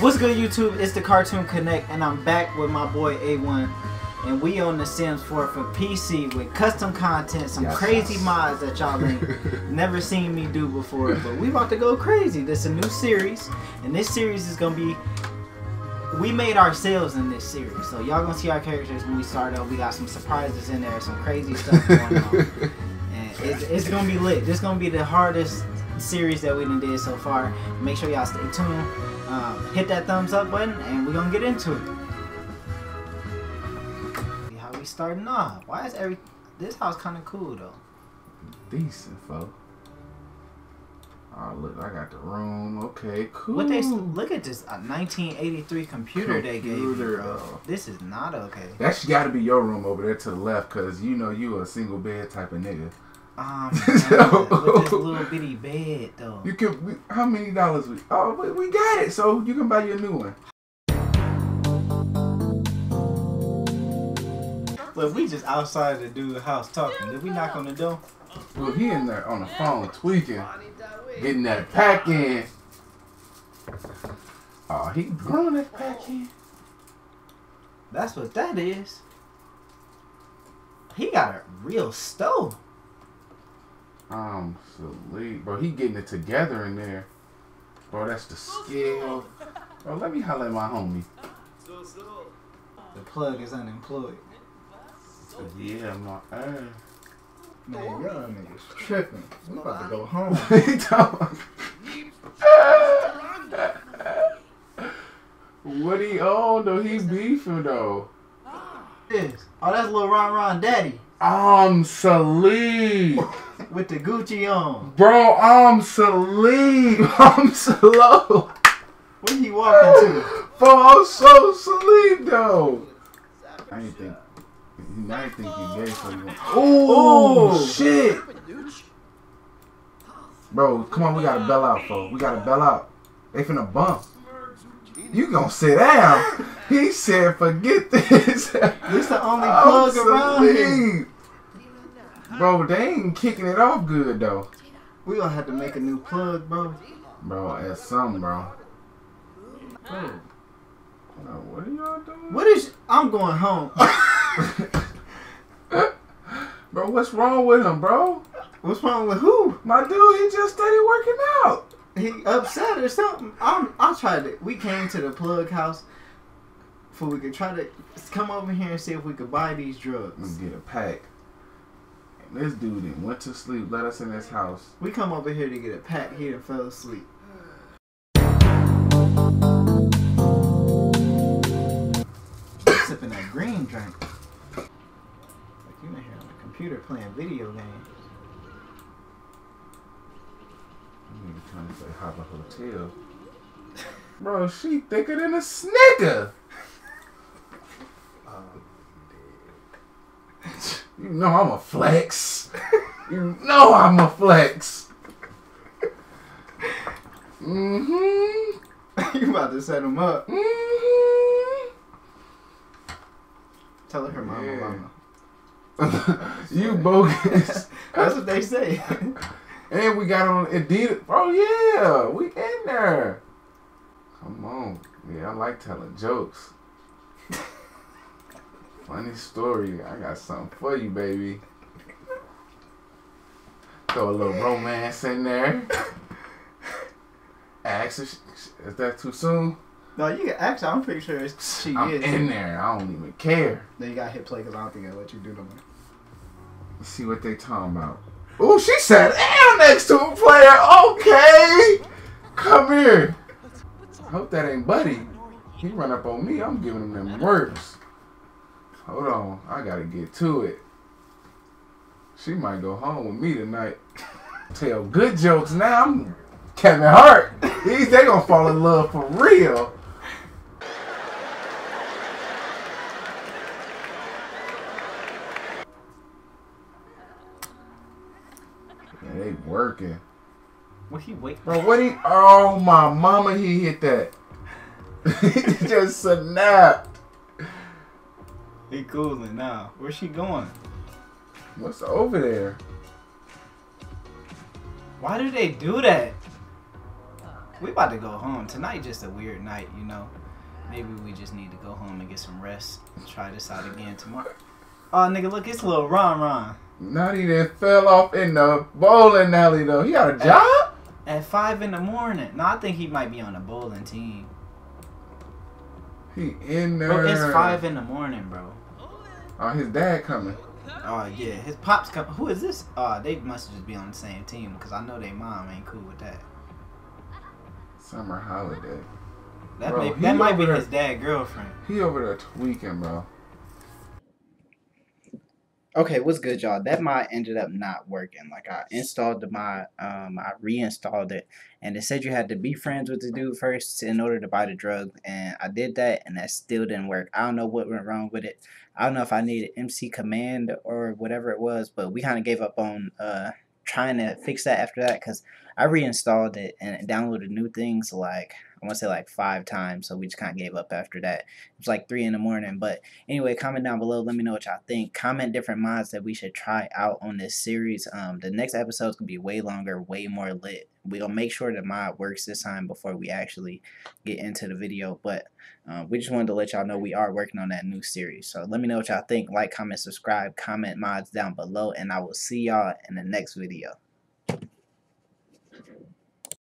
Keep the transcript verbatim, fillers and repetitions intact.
What's good, YouTube? It's the Cartoon.Connect, and I'm back with my boy A one, and we on the Sims four for P C with custom content, some yes, crazy yes. mods that y'all ain't never seen me do before, but we about to go crazy. This is a new series, and this series is gonna be, we made ourselves in this series, so y'all gonna see our characters when we start out. We got some surprises in there, some crazy stuff going on, and it's, it's gonna be lit. This is gonna be the hardest series that we done did so far. Make sure y'all stay tuned. Um, hit that thumbs up button, and we're gonna get into it. See how we starting off. Why is every this house kind of cool though? Decent, folk. Oh look, I got the room. Okay, cool. What they look at this a nineteen eighty-three computer, computer they gave you. Uh, this is not okay. That's gotta be your room over there to the left, cause you know you a single bed type of nigga. Um, so, with this little bitty bed though. You can. We, how many dollars? We, oh, we, we got it. So you can buy your new one. Well, we just outside the dude's house talking. Did we knock on the door? Well, he in there on the phone tweaking, getting that pack in. Oh, he blowing that pack in. That's what that is. He got a real stove. Um, salute. Bro, he getting it together in there. Bro, that's the skill. Bro, let me holler at my homie. The plug is unemployed. Yeah, my ass. Man, y'all niggas tripping. We about to go home. What he on though? He beefing though. Oh, that's little Ron Ron Daddy. Um, salute. With the Gucci on. Bro, I'm sleep. I'm slow. What are you walking to? Bro, I'm so sleep, though. I didn't think, I didn't think you gay for you. Oh, shit. Bro, come on. We got to bail out, folks. We got to bail out. They finna bump. You gonna sit down. He said, forget this. This the only plug around here. Bro, they ain't kicking it off good though. We gonna have to make a new plug, bro. Bro, that's something, bro. Bro, what are y'all doing? What is? I'm going home. Bro, what's wrong with him, bro? What's wrong with who? My dude, he just started working out. He upset or something. I'm. I tried to. We came to the plug house. For we could try to come over here and see if we could buy these drugs. Let's get a pack. This dude didn't went to sleep, let us in this house. We come over here to get a pack here and fell asleep. Sipping that green drink. Like you in here on the computer playing video games. You ain't trying to say hop a hotel. Bro, she thicker than a snicker. um, You know I'm a flex. You know I'm a flex. Mm-hmm. You about to set him up. Mm-hmm. Tell her mama, yeah. mama. You bogus. That's what they say. And we got on Adidas. Oh, yeah. We in there. Come on. Yeah, I like telling jokes. Funny story. I got something for you, baby. Throw a little romance in there. Ask if she, is that too soon? No, you can ask her. I'm pretty sure it's, she I'm is. I'm in there. I don't even care. Then you got to hit play because I don't think I'll let you do no more. Let's see what they talking about. Ooh, she sat down next to a player. Okay. Come here. I hope that ain't Buddy. He run up on me. I'm giving him them words. Hold on, I gotta get to it. She might go home with me tonight. Tell good jokes now. I'm Kevin Hart. These they gonna fall in love for real. Yeah, they working. What he wait? Bro, what he? Oh my mama, he hit that. He just snapped. He cooling now. Where's she going? What's over there? Why do they do that? We about to go home. Tonight just a weird night, you know. Maybe we just need to go home and get some rest and try this out again tomorrow. Oh, nigga, look, it's little Ron Ron. Nutty that fell off in the bowling alley, though. He got a job? At, at five in the morning. No, I think he might be on the bowling team. He in there. Bro, it's five in the morning, bro. Oh, his dad coming. Oh, yeah. His pops coming. Who is this? Oh, they must just be on the same team, because I know their mom ain't cool with that. Summer holiday. That, bro, may, that might be there, his dad girlfriend. He over there tweaking, bro. Okay, what's good, y'all? That mod ended up not working. Like, I installed the mod, um, I reinstalled it, and it said you had to be friends with the dude first in order to buy the drug, and I did that, and that still didn't work. I don't know what went wrong with it. I don't know if I needed M C command or whatever it was, but we kind of gave up on uh, trying to fix that after that, because I reinstalled it and downloaded new things, like, I want to say like five times, so we just kind of gave up after that. It was like three in the morning. But anyway, comment down below. Let me know what y'all think. Comment different mods that we should try out on this series. Um, the next episode's going to be way longer, way more lit. We're going to make sure the mod works this time before we actually get into the video. But uh, we just wanted to let y'all know we are working on that new series. So let me know what y'all think. Like, comment, subscribe, comment mods down below, and I will see y'all in the next video.